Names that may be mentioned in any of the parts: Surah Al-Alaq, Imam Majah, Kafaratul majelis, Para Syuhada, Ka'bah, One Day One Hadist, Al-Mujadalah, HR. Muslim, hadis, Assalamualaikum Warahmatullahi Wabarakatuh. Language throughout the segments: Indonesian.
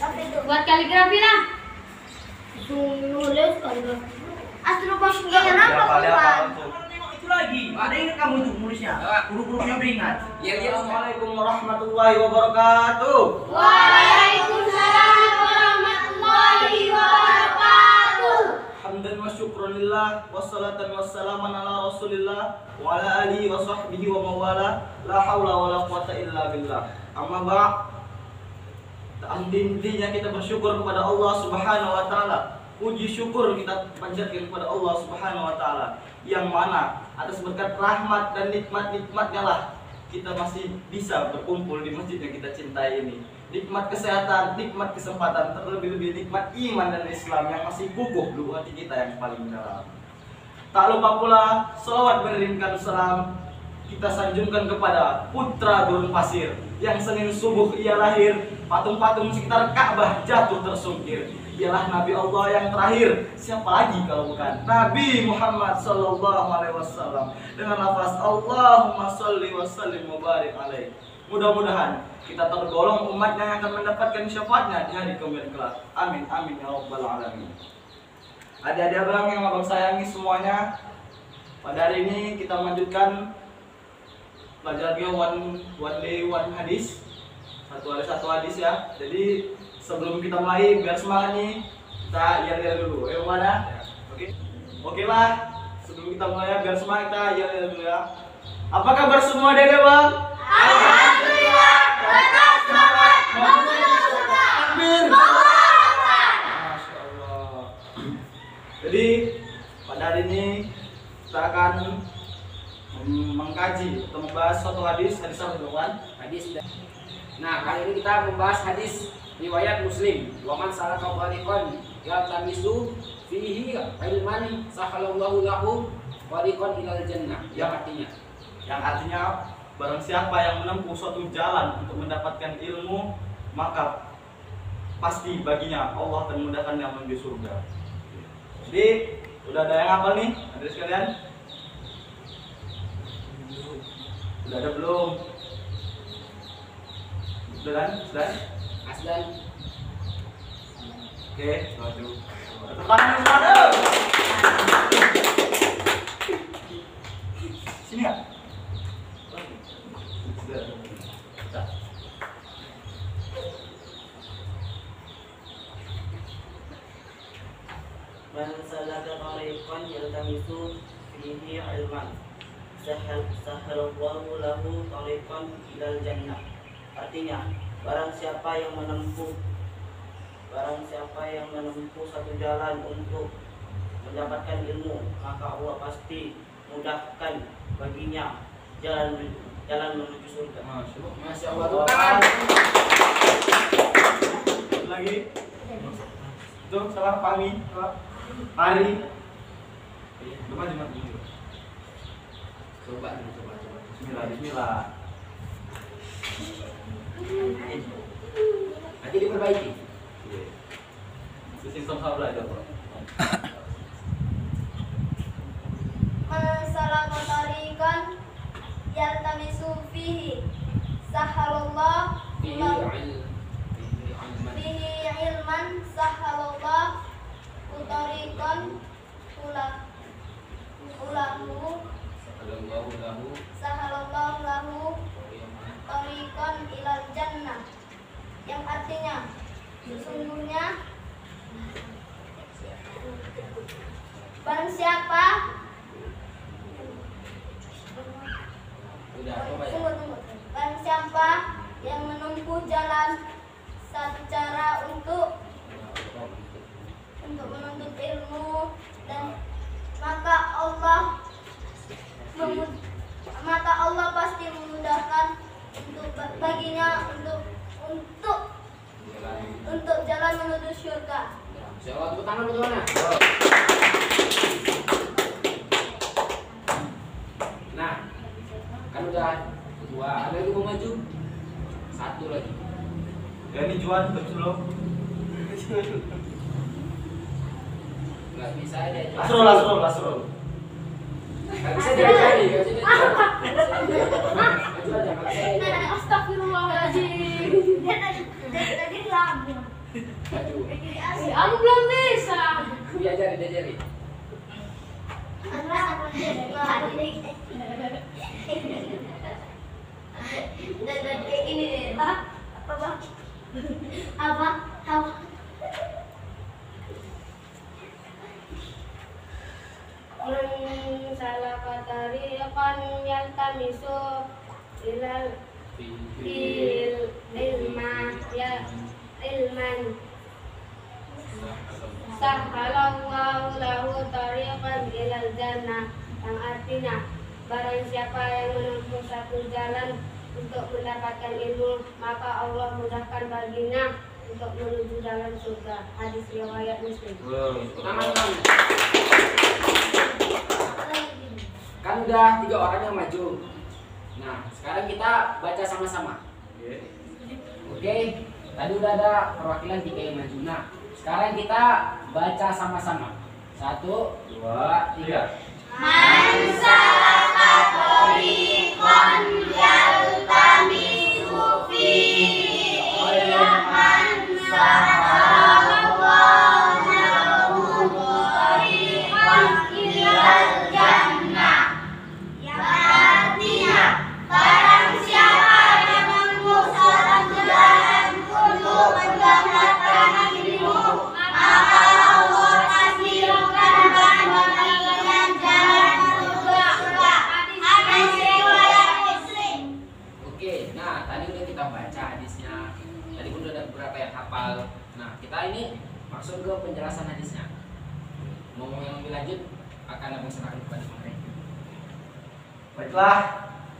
Buat kaligrafi lah. Nulis kaligrafi. Astrofoto kenapa bukan? Itu lagi. Ada ingat kamu tuh nulisnya? Huruf-hurufnya beringat. Ya, ya. Assalamualaikum warahmatullahi wabarakatuh. Waalaikumsalam warahmatullahi wabarakatuh. Hamdan wa syukran lillah wassalatan wassalaman ala Rasulillah wa ala alihi wa sahbihi wa mawala la haula wala quwata illa billah. Amma ba'd. Intinya kita bersyukur kepada Allah Subhanahu wa taala. Puji syukur kita panjatkan kepada Allah Subhanahu wa taala yang mana atas berkat rahmat dan nikmat-nikmatnya lah kita masih bisa berkumpul di masjid yang kita cintai ini. Nikmat kesehatan, nikmat kesempatan, terlebih-lebih nikmat iman dan Islam yang masih kukuh di hati kita yang paling dalam. Tak lupa pula selawat mengirimkan salam kita sanjungkan kepada putra Gurun Pasir yang Senin subuh ia lahir, patung-patung sekitar Ka'bah jatuh tersungkir. Ialah Nabi Allah yang terakhir, siapa lagi kalau bukan Nabi Muhammad sallallahu alaihi wasallam, dengan lafaz Allahumma shalli wa sallim wa barik alaihi. Mudah-mudahan kita tergolong umatnya yang akan mendapatkan syafaatnya di hari kiamat kelak. Amin amin ya rabbal alamin. Adik-adik abang yang abang sayangi semuanya, pada hari ini kita melanjutkan pelajaran one day one hadis, satu hadis ya. Jadi sebelum kita mulai, biar semangat nih, kita yel-yel dulu. Ayo mana? Oke. Oke lah. Sebelum kita mulai, biar semangat, kita yel-yel dulu ya. Apa kabar semua dede bang? Alhamdulillah. Tetap semangat. Mempunyai suka. Takbir. Masya Allah. Jadi pada hari ini kita akan mengkaji atau membahas suatu hadis. Hadis apa bang? Hadis. Nah kali ini kita membahas hadis riwayat Muslim. Waman salaka tariqan yaltamisu fihi ilman sahalallahu lahu tariqan ilal jannah. Yang artinya barang siapa yang menempuh suatu jalan untuk mendapatkan ilmu, maka pasti baginya Allah akan memudahkan yang menuju surga. Jadi udah ada yang hafal nih? Ada sekalian? Udah ada belum? Sudah? Aslan. Oke, maju. Teman-teman. Sini ya. Sudah. Man salaka tariqan yaltamisu fihi ilman, sahalallahu lahu tariqan ilal jannah. Artinya, barang siapa yang menempuh satu jalan untuk mendapatkan ilmu, maka Allah pasti mudahkan baginya jalan menuju surga. Masya Allah. Lagi. Itu salah pami, salah hari. Coba. Bismillah. Nanti diperbaiki. Sistem sampah ada kok. Masalah tariqan yaltamisu fihi sahalallah bihi ilman sahalallah tariqan ulahu sahalallahu lahu tariqan ilal jannah. Yang artinya sesungguhnya barang siapa yang menempuh jalan satu cara untuk menuntut ilmu, dan maka Allah pasti memudahkan baginya untuk jalan menuju surga. Jawab tepuk tangan untuk mana? Nah, kan udah dua, ada lagi mau maju? Satu lagi. Ya ini Juan terus belum? Gak bisa aja. Asrul. Gak bisa jadi. Astagfirullahaladzim. Jadi lagu. Aduh. Aku belum bisa. Diajari. Apa? Salah katari akan yaltamisu ilal ilman sahalallahu lahu tariqan ilal jannah, yang artinya barang siapa yang menempuh satu jalan untuk mendapatkan ilmu, maka Allah mudahkan baginya untuk menuju jalan surga. Hadis riwayat Muslim. Kan udah 3 orang yang maju. Nah, sekarang kita baca sama-sama. Oke, tadi udah ada perwakilan 3 yang maju. Nah, sekarang kita baca sama-sama. 1, 2, 3. Baiklah,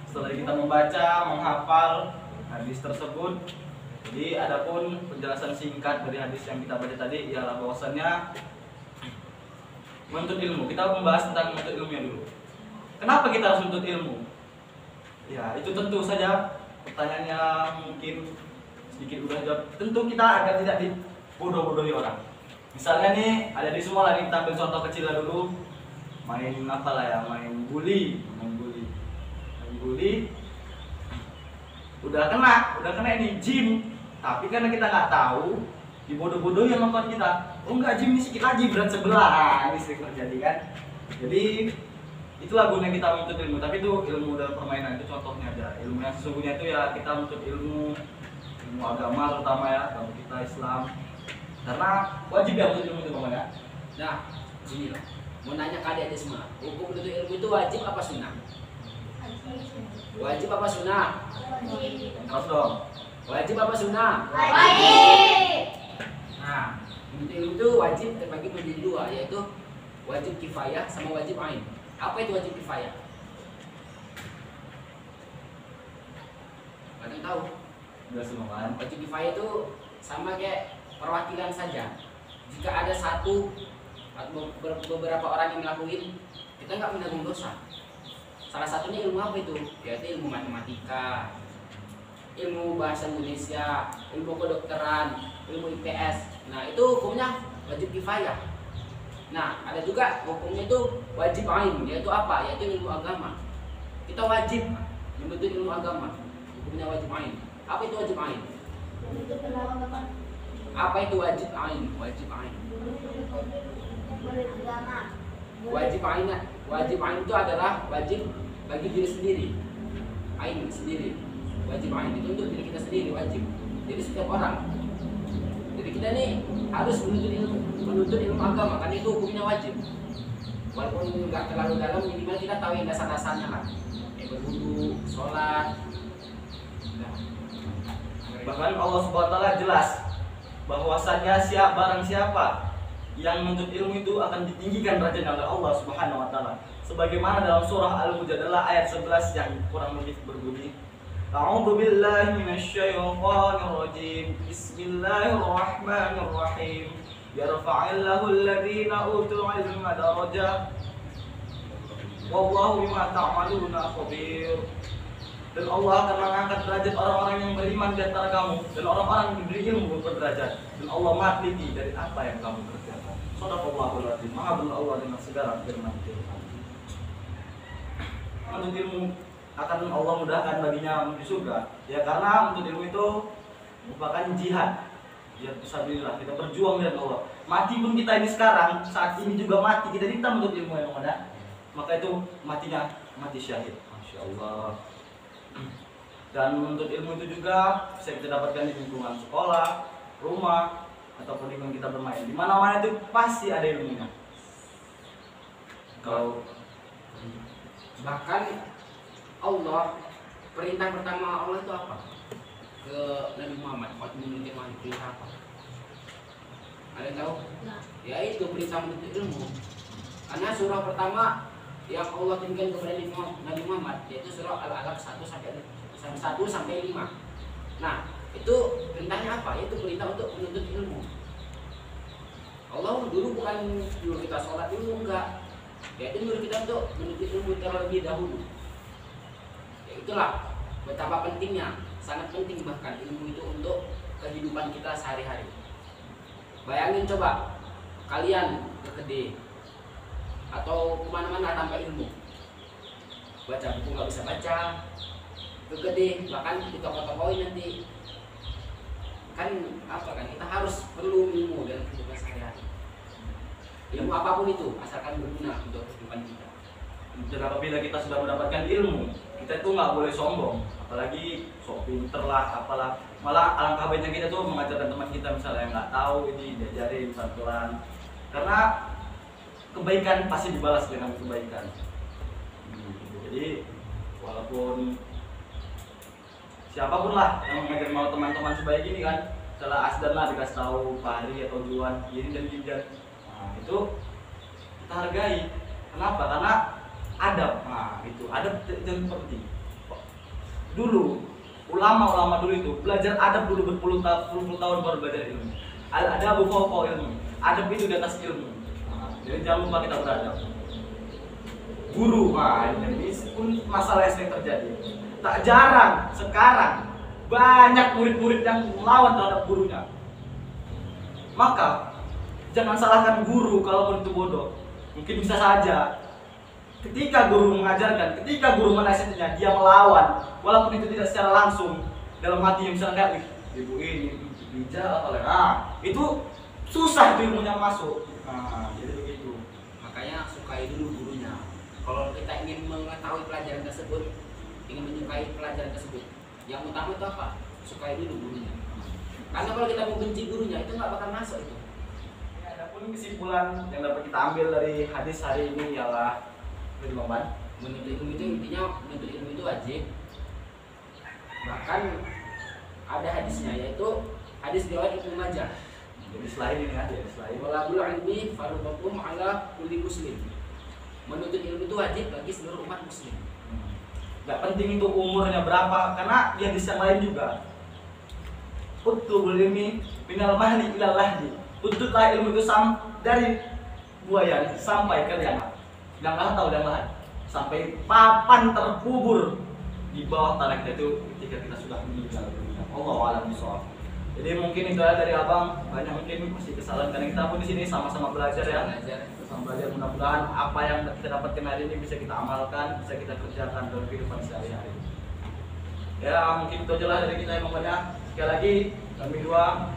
setelah kita membaca, menghafal hadis tersebut, jadi adapun penjelasan singkat dari hadis yang kita baca tadi ialah bahwasannya menuntut ilmu. Kita membahas tentang menuntut ilmunya dulu. Kenapa kita harus menuntut ilmu? Ya, itu tentu saja pertanyaannya mungkin sedikit mudah jawab. Tentu kita agar tidak dibodoh-bodohi orang. Misalnya nih, ada di semua lah, kita ambil contoh kecil lah dulu. Main apa lah ya, main bully, udah kena ini gym, tapi karena kita nggak tahu, dibodoh-bodoh yang nonton kita, oh nggak gym ini sedikit aja berat sebelah, ini sering terjadi kan. Jadi itulah gunanya kita menuntut ilmu, tapi itu ilmu dalam permainan itu contohnya aja. Ilmu yang sesungguhnya itu ya kita menuntut ilmu agama terutama ya, kalau kita Islam, karena wajib ya menuntut ilmu itu bang ya. Nah, gini lah, mau nanya kalian semua, hukum menuntut ilmu itu wajib apa sunnah? Wajib apa sunnah? Wajib. Terus dong. Wajib apa sunnah? Wajib. Nah, menuntut ilmu itu wajib terbagi menjadi 2, yaitu wajib kifayah sama wajib ain. Apa itu wajib kifayah? Kalian tahu? Udah semua kan? Wajib kifayah itu sama kayak perwakilan saja. Jika ada satu atau beberapa orang yang ngelakuin, kita nggak menanggung dosa. Salah satunya ilmu apa itu? Yaitu ilmu matematika, ilmu bahasa Indonesia, ilmu kedokteran, ilmu IPS. Nah, itu hukumnya wajib kifayah. Nah, ada juga hukumnya itu wajib ain, yaitu apa? Yaitu ilmu agama. Kita wajib menuntut ilmu agama. Hukumnya wajib ain. Apa itu wajib ain? Apa itu wajib ain? Wajib ain. Wajib ain itu adalah wajib bagi diri sendiri, ain sendiri. Wajib ain itu untuk diri kita sendiri, wajib. Jadi setiap orang. Jadi kita nih harus menuntut ilmu agama, karena itu hukumnya wajib. Walaupun nggak terlalu dalam, minimal kita tahu yang dasar-dasarnya lah. Berwudu, sholat. Nah. Bahkan Allah Subhanahu wa Ta'ala jelas bahwasannya barang siapa yang menuntut ilmu itu akan ditinggikan derajatnya oleh Allah Subhanahu wa Ta'ala. Sebagaimana dalam surah Al-Mujadalah ayat 11 yang kurang lebih berbunyi, A'udzu billahi minasyaitonir rajim. Bismillahirrahmanirrahim. Yarfa'illahu alladziina utul 'ilma darajat. Wallahu bima ta'maluna khabir. Dan Allah akan mengangkat derajat orang-orang yang beriman di antara kamu, dan orang-orang yang diberi ilmu berderajat, dan Allah maha teliti dari apa yang kamu kerjakan. Shadaqallahul adzim. Maha benar Allah dengan segala firman. Menuntut ilmu akan Allah mudahkan baginya menuju surga. Ya, karena menuntut ilmu itu merupakan jihad. Ya, bismillah, kita berjuang dengan Allah. Mati pun kita ini sekarang, saat ini juga mati, kita minta untuk ilmu yang ada. Maka itu matinya mati syahid. Masya Allah. Dan untuk ilmu itu juga bisa kita dapatkan di lingkungan sekolah, rumah, ataupun lingkungan kita bermain. Di mana-mana itu pasti ada ilmunya. Kalau bahkan Allah, perintah pertama Allah itu apa? Ke Nabi Muhammad, perintah apa? Ada yang tahu? Ya itu perintah menuntut ilmu. Karena surah pertama yang Allah turunkan kepada Nabi Muhammad yaitu surah Al-Alaq 1 sampai 5. Nah, itu perintahnya apa? Yaitu perintah untuk menuntut ilmu. Allah dulu bukan nyuruh kita sholat dulu, enggak. Yaitu nyuruh kita untuk menuntut ilmu terlebih dahulu. Ya itulah betapa pentingnya, sangat penting bahkan ilmu itu untuk kehidupan kita sehari-hari. Bayangin coba kalian berkedai atau kemana-mana tanpa ilmu, baca buku nggak bisa baca, berkedai bahkan di toko-tokoin nanti kan apa kan, kita harus perlu ilmu dalam kehidupan sehari-hari. Ilmu apapun itu asalkan berguna untuk kehidupan kita. Dan apabila kita sudah mendapatkan ilmu, kita itu nggak boleh sombong, apalagi sok pinter lah, apalah. Malah alangkah baiknya kita tuh mengajarkan teman kita misalnya yang nggak tahu ini diajarin pelan-pelan, karena kebaikan pasti dibalas dengan kebaikan. Jadi walaupun siapapun lah yang mengajar mau teman-teman sebaik ini kan, salah asdan lah dikasih tahu Fahri atau Juan, ini dan Jinjan. Nah, itu kita hargai. Kenapa? Karena adab. Nah, itu adab yang penting. Dulu ulama-ulama dulu itu belajar adab dulu berpuluh tahun baru belajar ilmu. Al-adabu fawqa ilmi. Adab itu di atas ilmu. Nah, jadi jangan lupa kita beradab. Guru, nah, ini pun masalah yang sering terjadi. Tak jarang sekarang banyak murid-murid yang melawan terhadap gurunya. Maka jangan salahkan guru kalau menurut bodoh. Mungkin bisa saja ketika guru mengajarkan, ketika guru menasihatinya, dia melawan walaupun itu tidak secara langsung dalam hati yang misalnya kayak, ibu ini, bijak atau lain. Nah, itu susah itu ilmunya masuk. Nah, jadi begitu. Makanya sukai dulu gurunya. Kalau kita ingin mengetahui pelajaran tersebut, ingin menyukai pelajaran tersebut, yang utama itu apa? Sukai dulu gurunya. Karena kalau kita membenci gurunya, itu nggak bakal masuk itu. Kesimpulan yang dapat kita ambil dari hadis hari ini ialah menuntut ilmu itu intinya, menuntut ilmu itu wajib. Bahkan ada hadisnya, yaitu hadis riwayat Imam Majah. Jadi selain ini ada ya, selain walabul ilmi farubakum ala kulli muslim. Menuntut ilmu itu wajib bagi seluruh umat muslim. Gak penting itu umurnya berapa, karena di hadis yang lain juga utlubul ilmi minal mahdi ilal lahdi. Tuntutlah ilmu itu dari buayan sampai ke liangan, liangan atau liangan, sampai papan terkubur di bawah tanah kita itu ketika kita sudah meninggal. Allahu a'lam bishawab. Jadi mungkin itu dari abang, banyak mungkin masih kesalahan karena kita pun di sini sama-sama belajar ya. Sama belajar, mudah-mudahan apa yang kita dapatkan hari ini bisa kita amalkan, bisa kita kerjakan dalam kehidupan sehari-hari. Ya mungkin itu jelas dari kita yang banyak. Sekali lagi kami dua.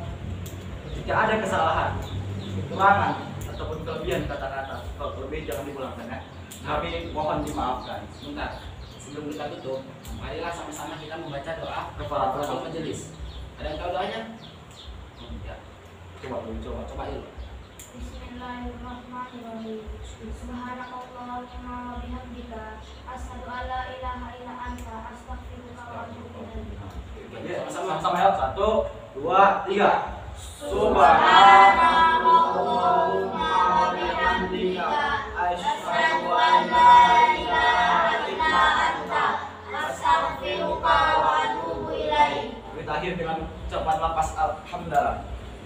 Jika ada kesalahan, kekurangan ataupun kelebihan kata-kata, kalau kelebihan jangan dipulangkan ya. Kami mohon dimaafkan. Sebentar, sebelum kita tutup, marilah sama-sama kita membaca doa kafaratul majelis. Ada yang tahu doanya? Ya. Coba dulu. Bismillahirrahmanirrahim. Subhanakallahumma wa bihamdika, asyhadu an la ilaha illa anta, astaghfiruka wa atubu ilaik. Sama-sama ya, 1, 2, 3. Subhanallahumma wa bihamdika, asyhadu an la ilaha illa anta, astaghfiruka wa atubu ilaik. Kita akhir dengan ucapan lapas alhamdulillah.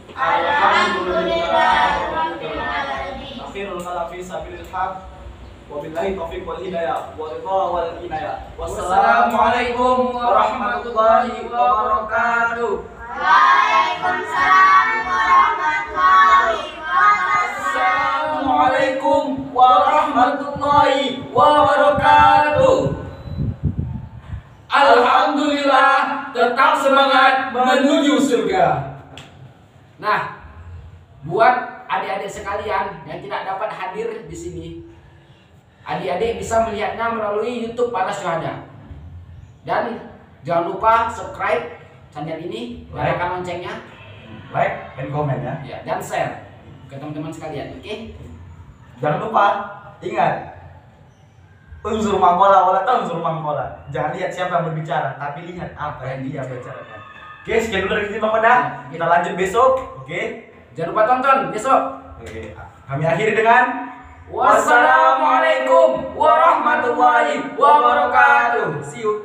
Alhamdulillahirabbil alamin. Akhirul kalam fi sabilil haq. Wabillahi taufiq wal hidayah wa ridha wal inayah. Wassalamu alaikum warahmatullahi wabarakatuh. Waalaikumsalam warahmatullahi wabarakatuh. Assalamualaikum warahmatullahi wabarakatuh. Alhamdulillah, tetap semangat menuju surga. Nah, buat adik-adik sekalian yang tidak dapat hadir di sini, adik-adik bisa melihatnya melalui YouTube Para Syuhada. Dan jangan lupa subscribe channel ini, nyalakan loncengnya, like dan komen ya, dan share ke teman-teman sekalian, oke? Jangan lupa ingat, unzur maqala wala tanzur maqala. Jangan lihat siapa yang berbicara, tapi lihat apa yang dia bicarakan. Oke, sekian dulu dari kita Bang Madah. Kita lanjut besok, oke? Jangan lupa tonton besok. Oke. Kami akhiri dengan wassalamualaikum warahmatullahi wabarakatuh. See you.